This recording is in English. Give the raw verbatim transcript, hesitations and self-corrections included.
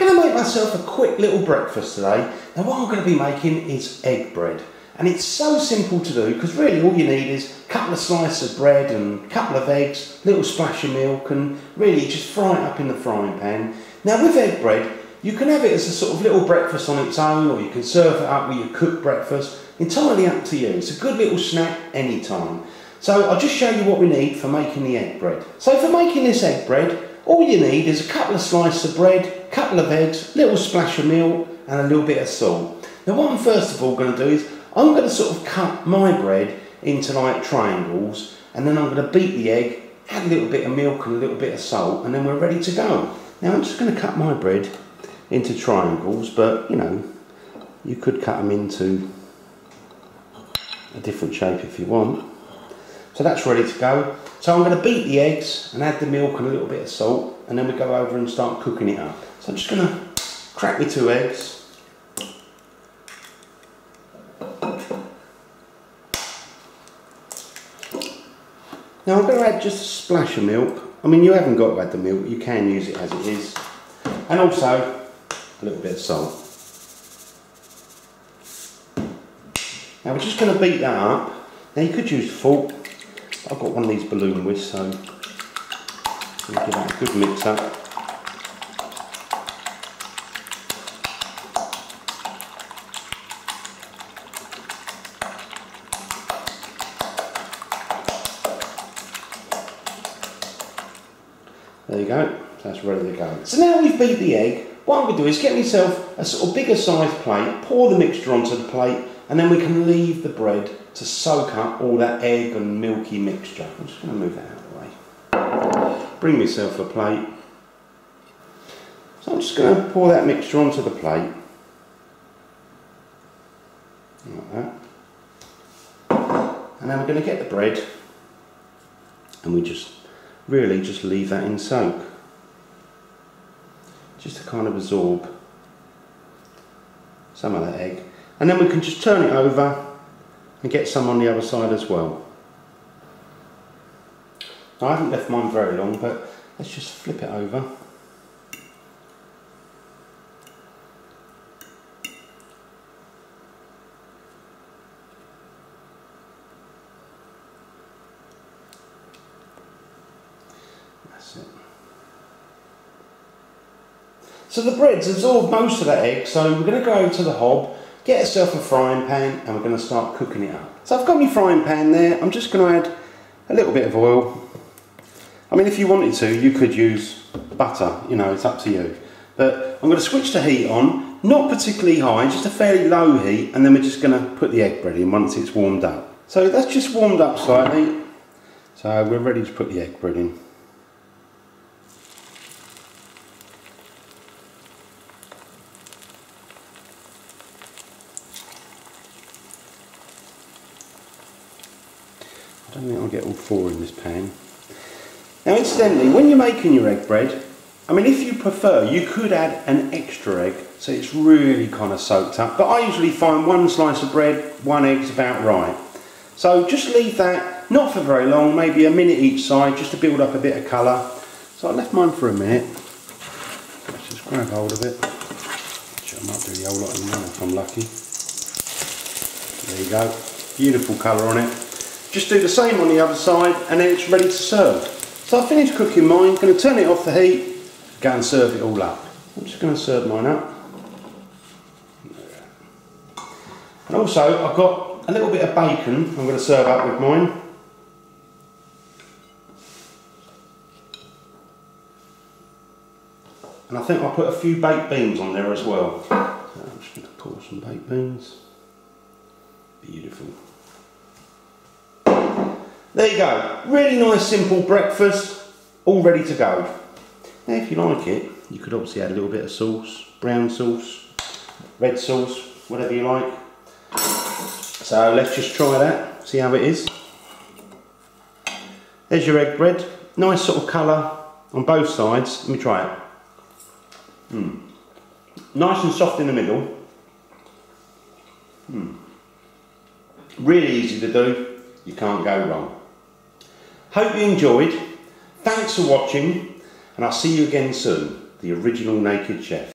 Going to make myself a quick little breakfast today. Now what I'm going to be making is egg bread, and it's so simple to do because really all you need is a couple of slices of bread and a couple of eggs, little splash of milk, and really just fry it up in the frying pan. Now with egg bread you can have it as a sort of little breakfast on its own, or you can serve it up with your cooked breakfast, entirely up to you. It's a good little snack anytime. So I'll just show you what we need for making the egg bread. So for making this egg bread, all you need is a couple of slices of bread, couple of eggs, little splash of milk and a little bit of salt. Now what I'm first of all going to do is I'm going to sort of cut my bread into like triangles, and then I'm going to beat the egg, add a little bit of milk and a little bit of salt, and then we're ready to go. Now I'm just going to cut my bread into triangles, but you know, you could cut them into a different shape if you want. So that's ready to go. So I'm going to beat the eggs and add the milk and a little bit of salt, and then we go over and start cooking it up. So I'm just going to crack my two eggs. Now I'm going to add just a splash of milk. I mean, you haven't got to add the milk, you can use it as it is. And also a little bit of salt. Now we're just going to beat that up. Now you could use a fork. I've got one of these balloon whisks, so I'm going to give that a good mix up. There you go, that's ready to go. So now we've beat the egg, what I'm going to do is get myself a sort of bigger size plate, pour the mixture onto the plate, and then we can leave the bread to soak up all that egg and milky mixture. I'm just going to move that out of the way. Bring myself a plate. So I'm just going to pour that mixture onto the plate. Like that. And then we're going to get the bread and we just really just leave that in soak. Just to kind of absorb some of that egg. And then we can just turn it over and get some on the other side as well. Now, I haven't left mine very long, but let's just flip it over. That's it. So the bread's absorbed most of that egg, so we're going to go over to the hob, get yourself a frying pan, and we're going to start cooking it up. So I've got my frying pan there. I'm just going to add a little bit of oil. I mean, if you wanted to, you could use butter, you know, it's up to you. But I'm going to switch the heat on, not particularly high, just a fairly low heat, and then we're just going to put the egg bread in once it's warmed up. So that's just warmed up slightly, so we're ready to put the egg bread in. I don't think I'll get all four in this pan. Now incidentally, when you're making your egg bread, I mean if you prefer, you could add an extra egg so it's really kind of soaked up, but I usually find one slice of bread, one egg's about right. So just leave that, not for very long, maybe a minute each side, just to build up a bit of colour. So I left mine for a minute. Let's just grab hold of it. Actually, I might do the whole lot in one if I'm lucky. There you go, beautiful colour on it. Just do the same on the other side, and then it's ready to serve. So I've finished cooking mine, going to turn it off the heat, go and serve it all up. I'm just going to serve mine up. And also I've got a little bit of bacon I'm going to serve up with mine. And I think I'll put a few baked beans on there as well. So I'm just going to pour some baked beans. Beautiful. There you go, really nice simple breakfast, all ready to go. Now if you like it, you could obviously add a little bit of sauce, brown sauce, red sauce, whatever you like. So let's just try that, see how it is. There's your egg bread, nice sort of colour on both sides. Let me try it. Mm. Nice and soft in the middle. Mm. Really easy to do, you can't go wrong. Hope you enjoyed, thanks for watching, and I'll see you again soon, the Original Naked Chef.